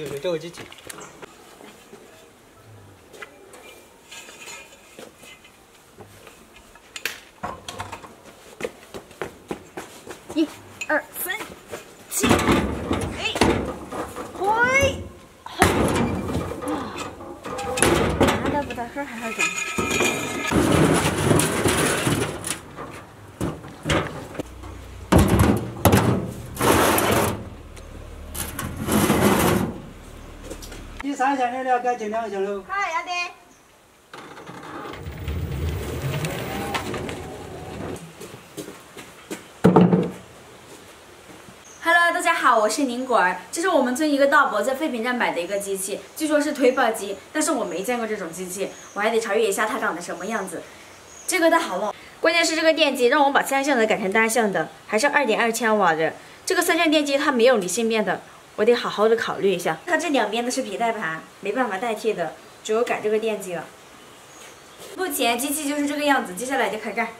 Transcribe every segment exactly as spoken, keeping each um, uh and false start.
有有这个机器。 三箱的了，改成两箱喽。好，阿弟。Hello， 大家好，我是宁果儿。这是我们村一个道伯在废品站买的一个机器，据说是推爆机，但是我没见过这种机器，我还得查阅一下它长得什么样子。这个的好了，关键是这个电机让我把三项的改成单项的，还是二点二千瓦的。这个三项电机它没有离线变的。 我得好好的考虑一下，它这两边的是皮带盘，没办法代替的，只有改这个电机了。目前机器就是这个样子，接下来就开盖。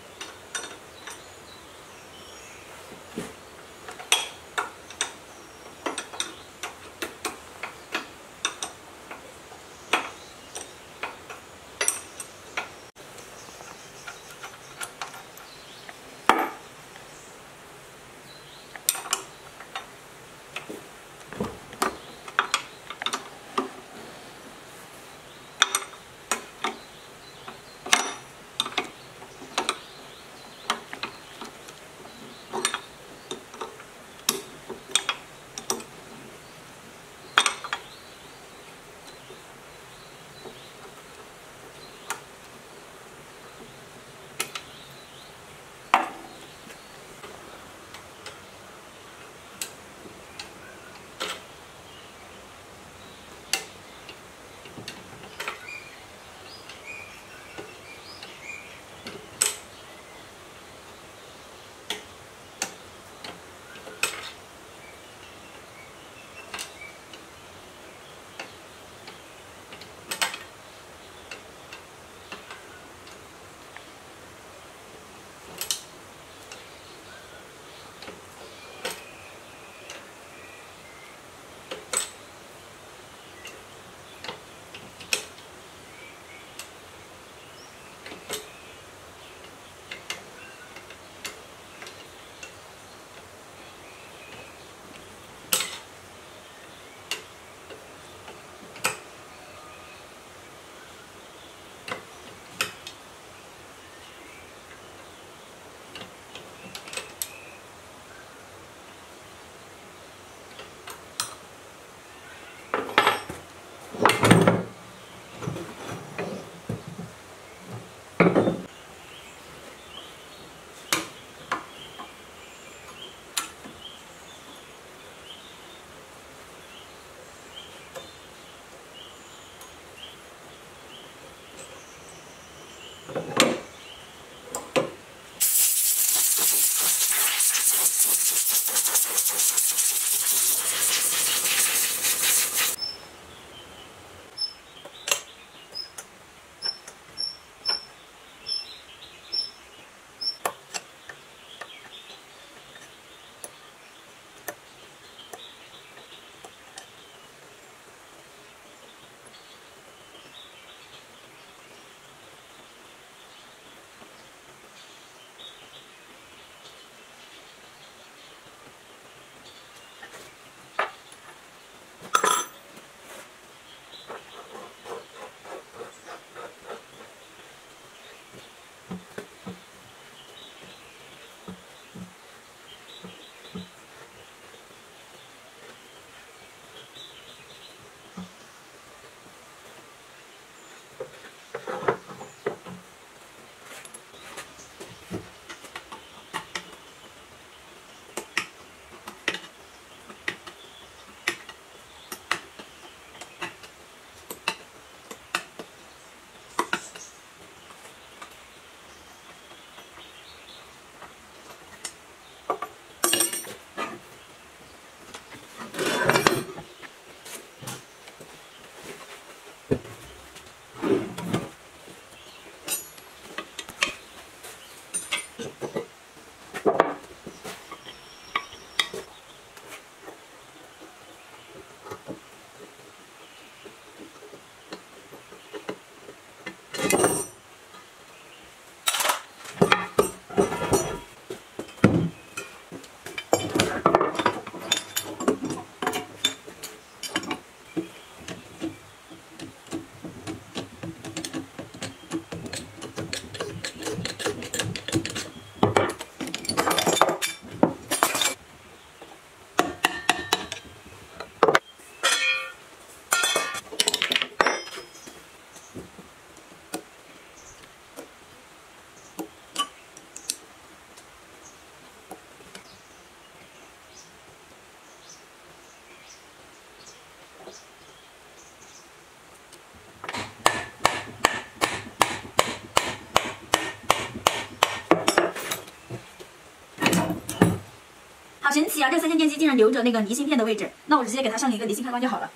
神奇啊！这三线电机竟然留着那个离心片的位置，那我直接给它上一个离心开关就好了。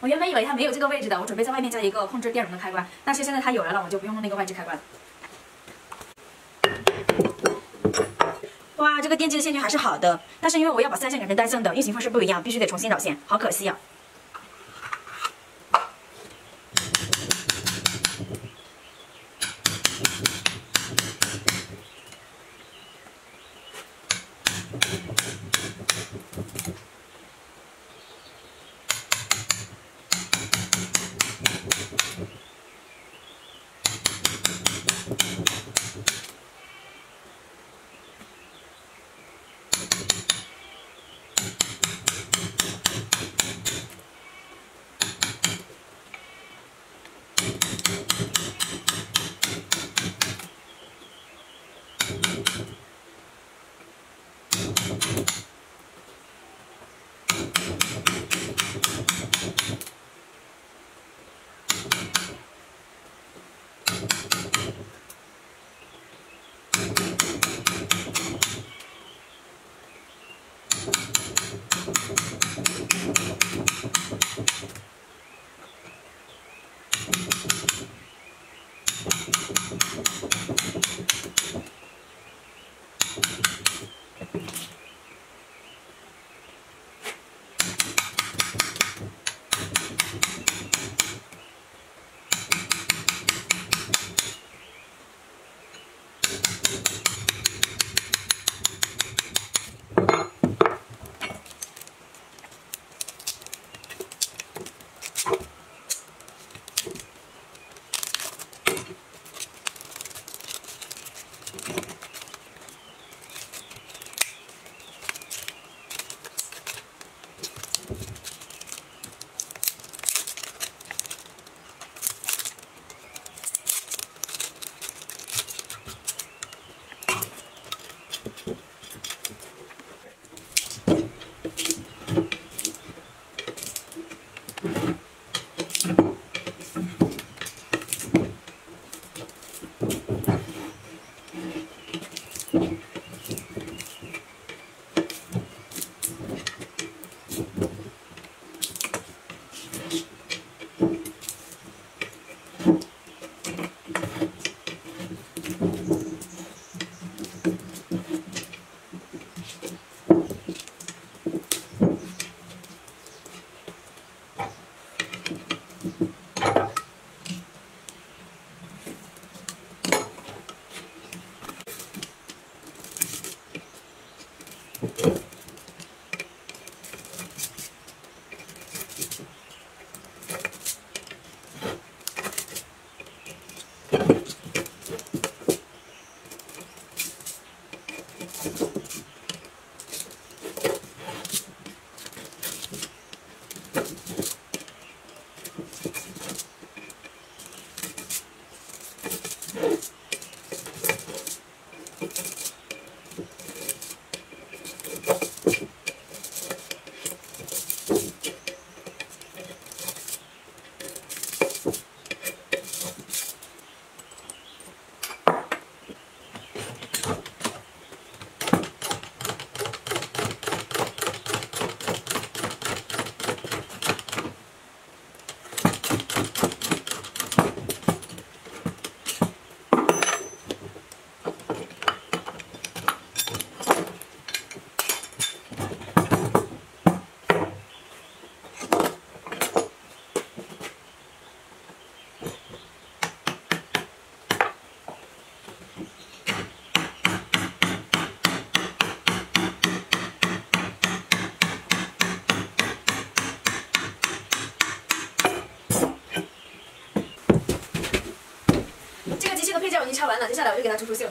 我原本以为它没有这个位置的，我准备在外面加一个控制电容的开关，但是现在它有来了，我就不用用那个外置开关了。 哇，这个电机的线圈还是好的，但是因为我要把三线改成单向的，运行方式不一样，必须得重新导线，好可惜啊。我已经拆完了，接下来我就给它除除锈。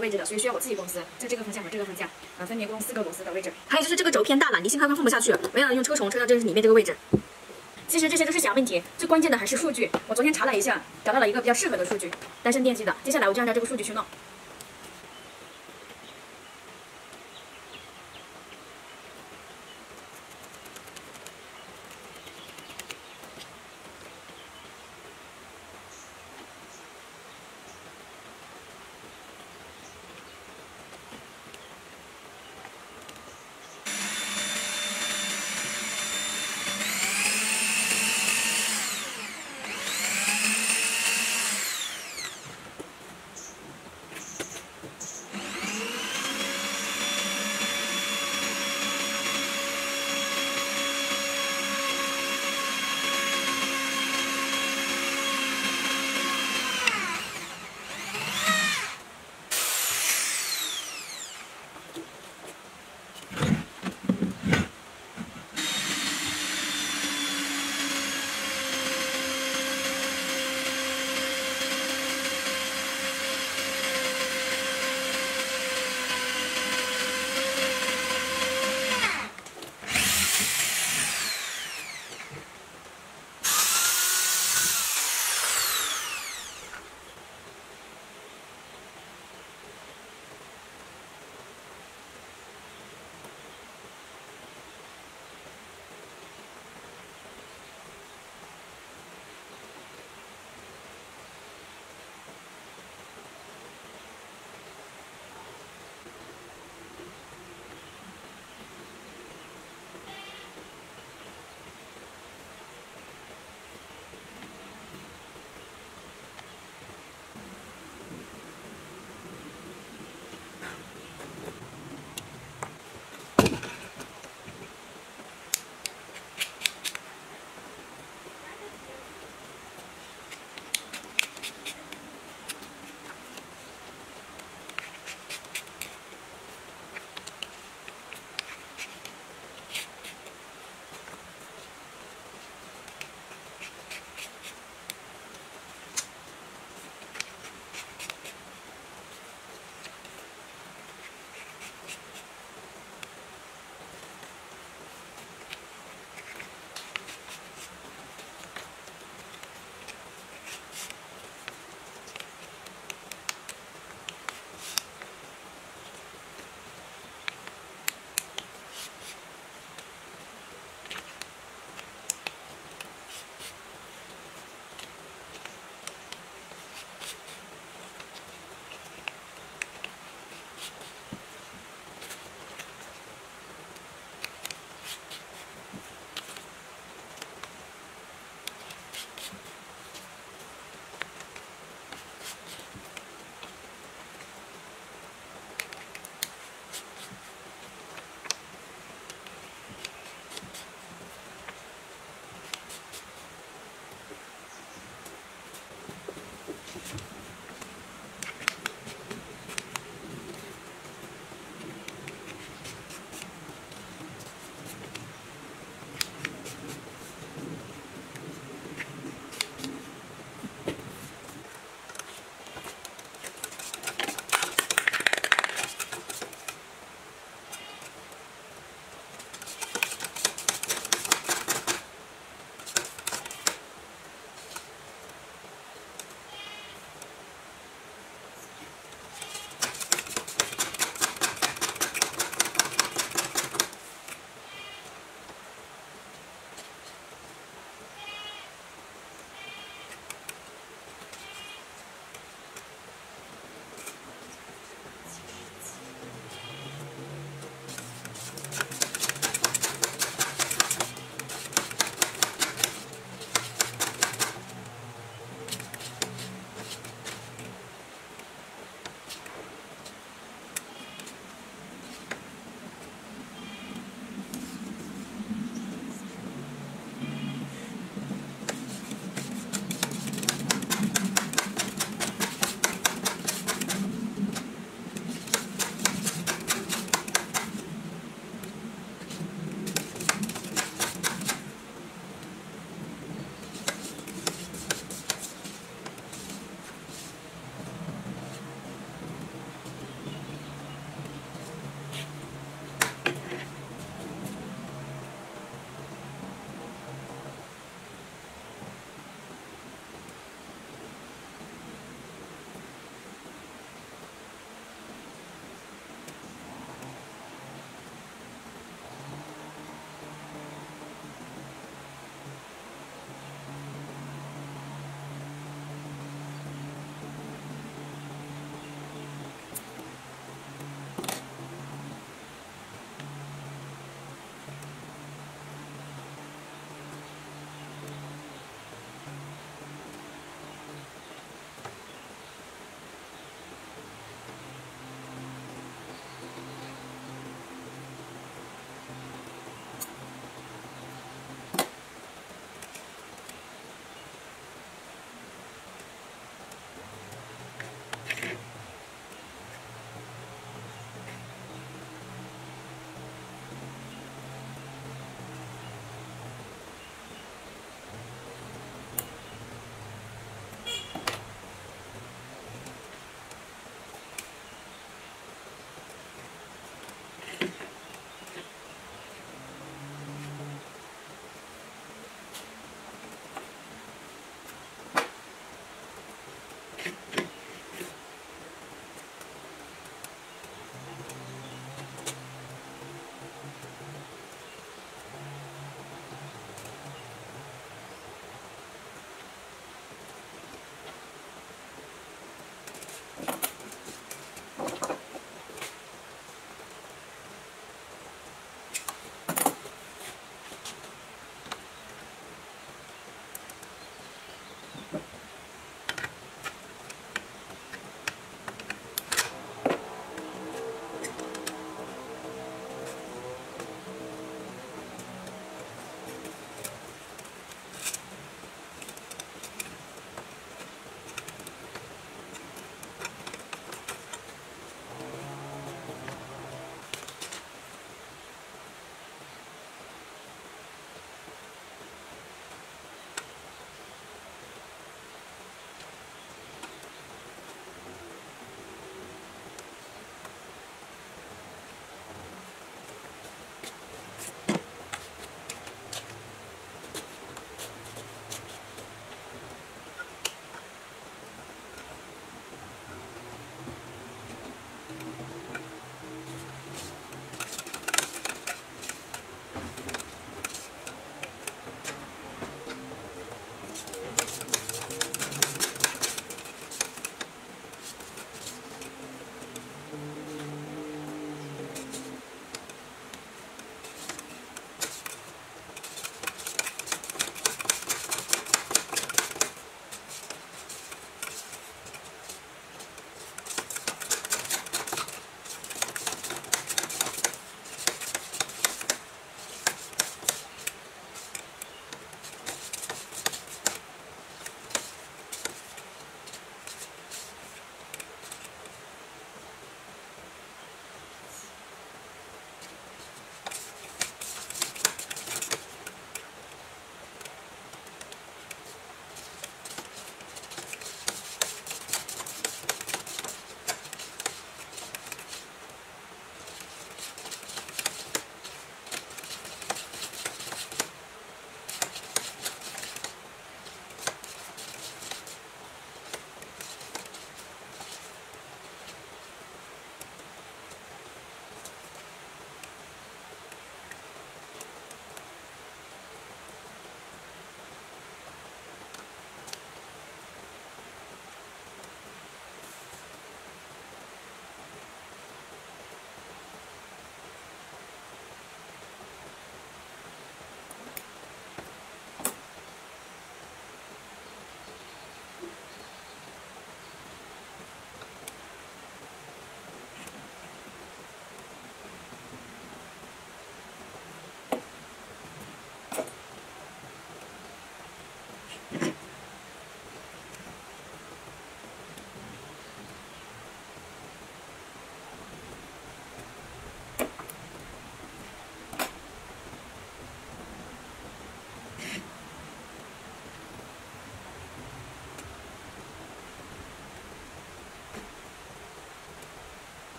位置的，所以需要我自己公司，就这个缝线和这个缝线，呃，分别供四个公司的位置。还有就是这个轴偏大了，离心开关放不下去，我要用车重车到这里面这个位置。其实这些都是小问题，最关键的还是数据。我昨天查了一下，找到了一个比较适合的数据，单身电机的。接下来我就按照这个数据去弄。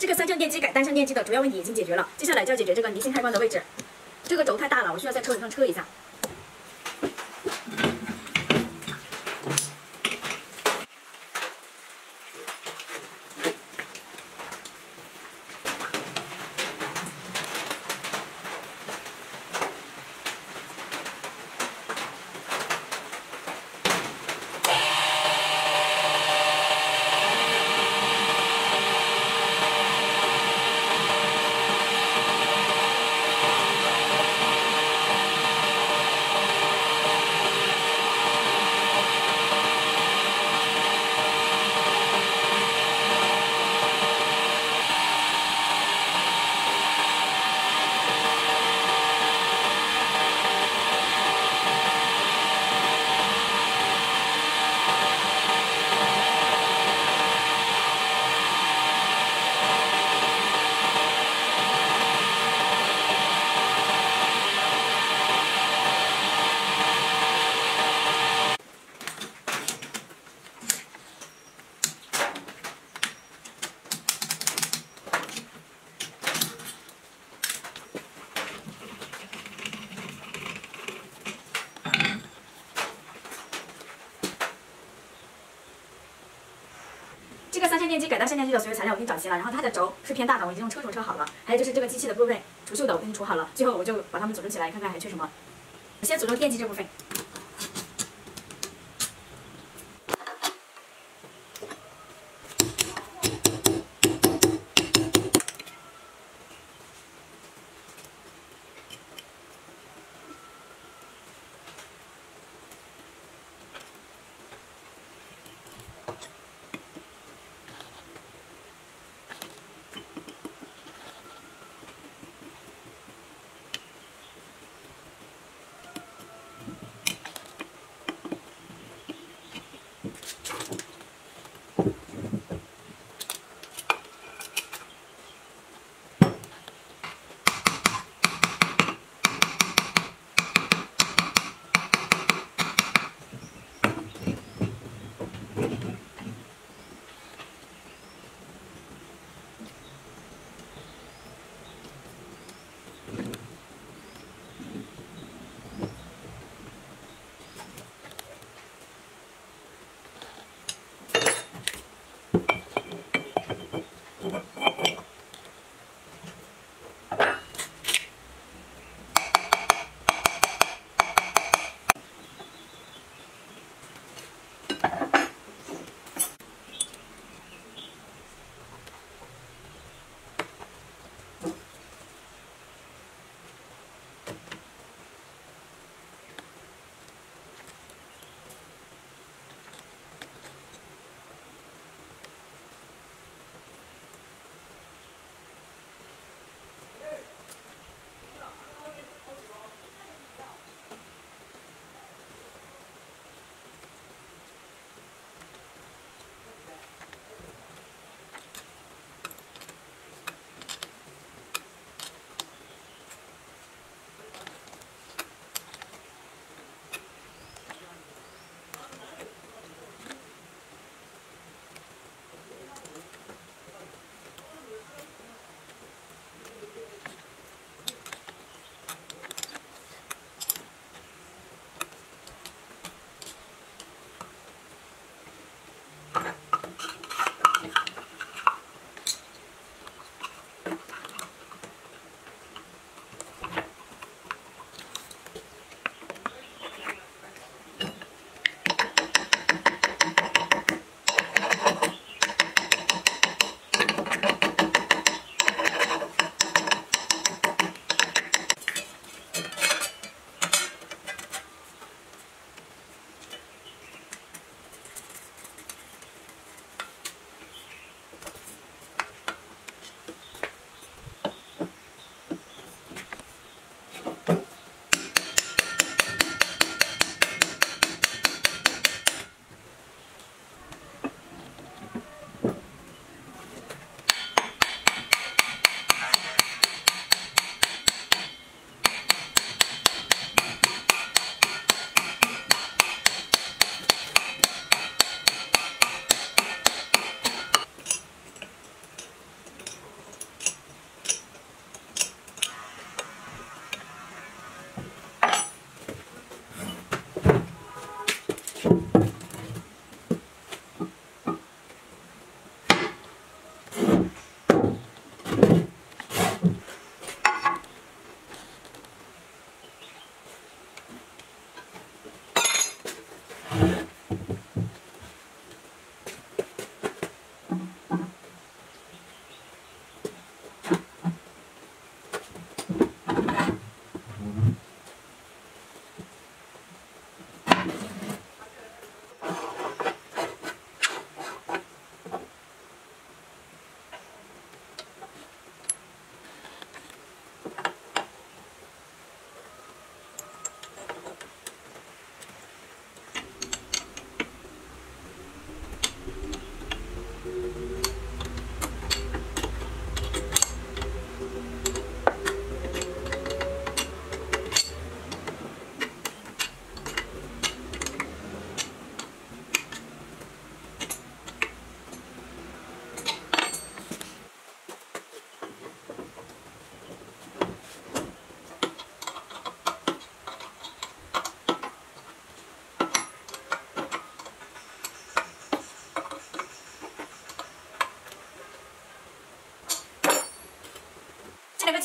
这个三相电机改单相电机的主要问题已经解决了，接下来就要解决这个离心开关的位置。这个轴太大了，我需要在车轮上车一下。这个三相电机改单相电机的所有材料我给你找齐了，然后它的轴是偏大的，我已经用车轴车好了。还有就是这个机器的部分，除锈的我给你除好了。最后我就把它们组装起来，看看还缺什么。先组装电机这部分。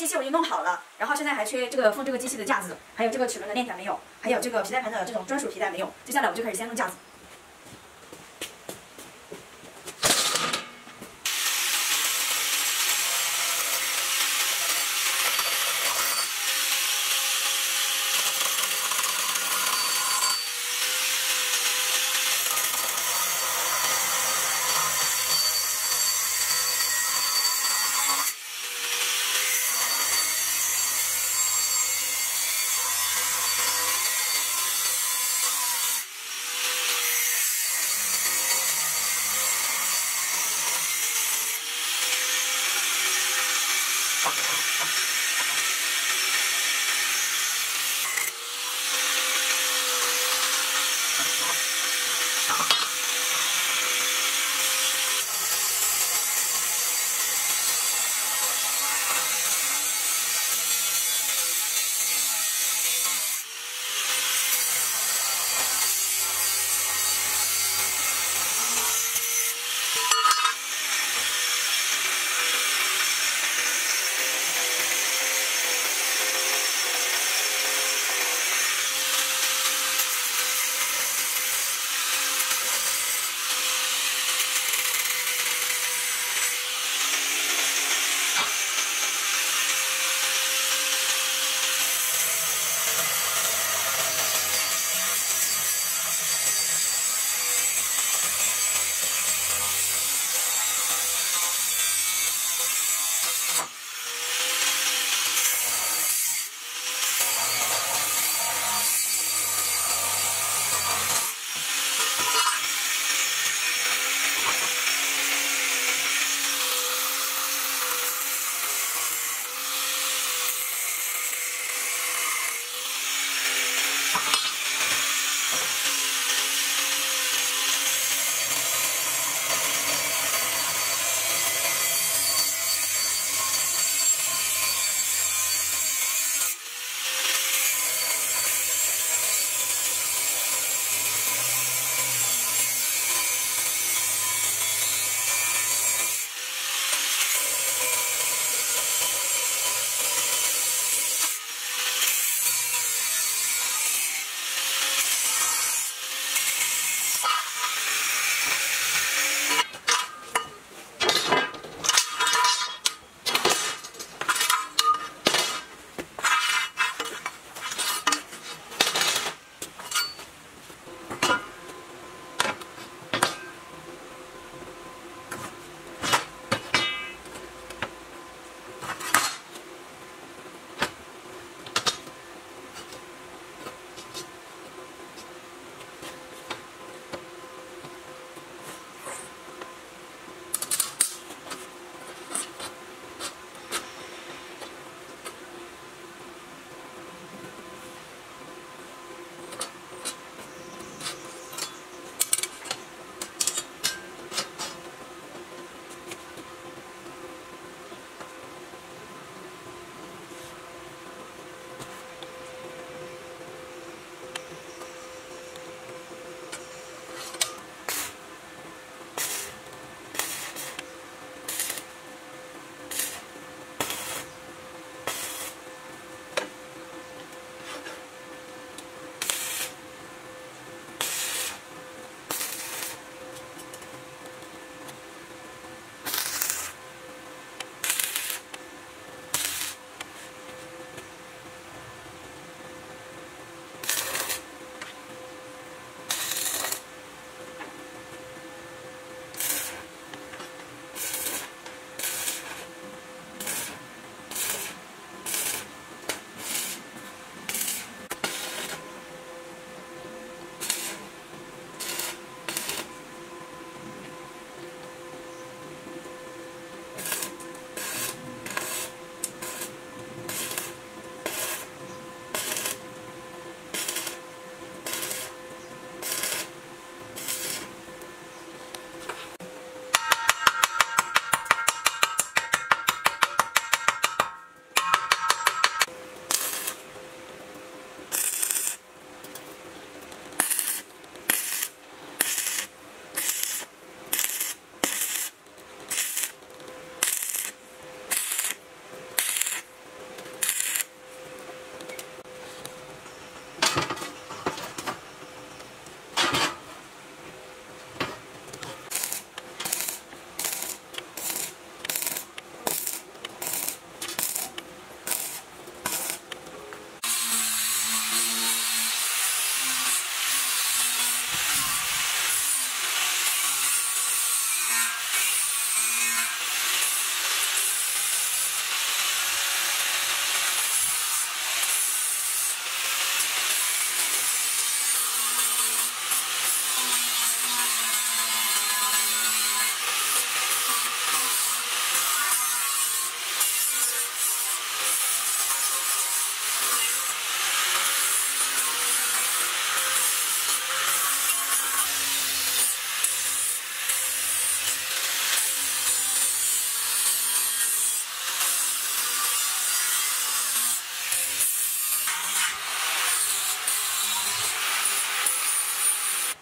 机器我已经弄好了，然后现在还缺这个放这个机器的架子，还有这个齿轮的链条没有，还有这个皮带盘的这种专属皮带没有。接下来我就开始先弄架子。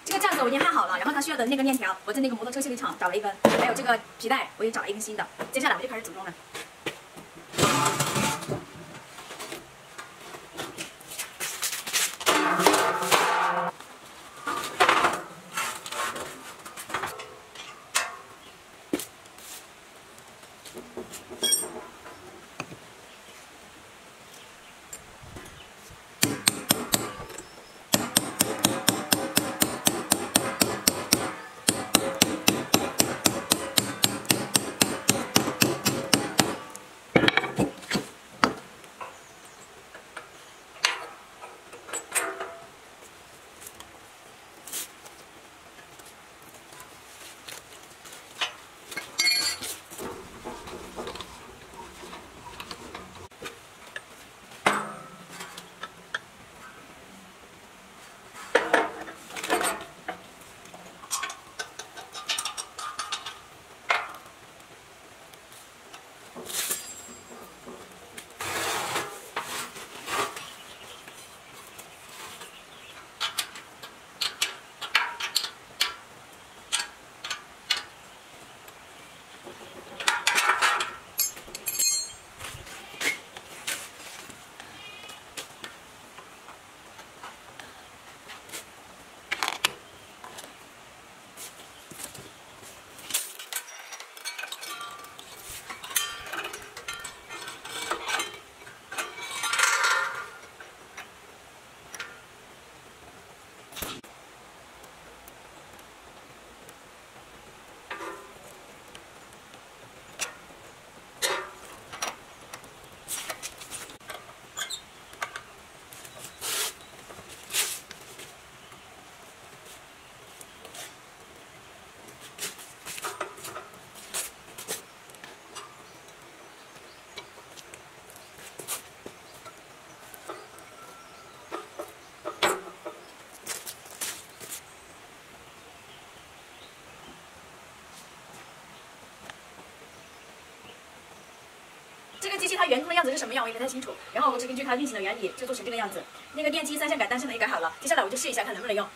这个架子我已经焊好了，然后它需要的那个面条，我在那个摩托车修理厂找了一根，还有这个皮带我也找了一根新的。接下来我就开始组装了。 机器它员工的样子是什么样，我也不太清楚。然后我只根据它运行的原理就做成这个样子。那个电机三相改单相的也改好了，接下来我就试一下看能不能用。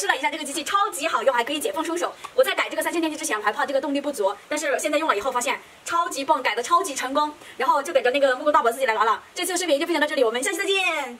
试了一下这个机器，超级好用，还可以解放双手。我在改这个三相电机之前，我还怕这个动力不足，但是现在用了以后发现超级棒，改的超级成功。然后就等着那个木工大伯自己来拿了。这次的视频就分享到这里，我们下期再见。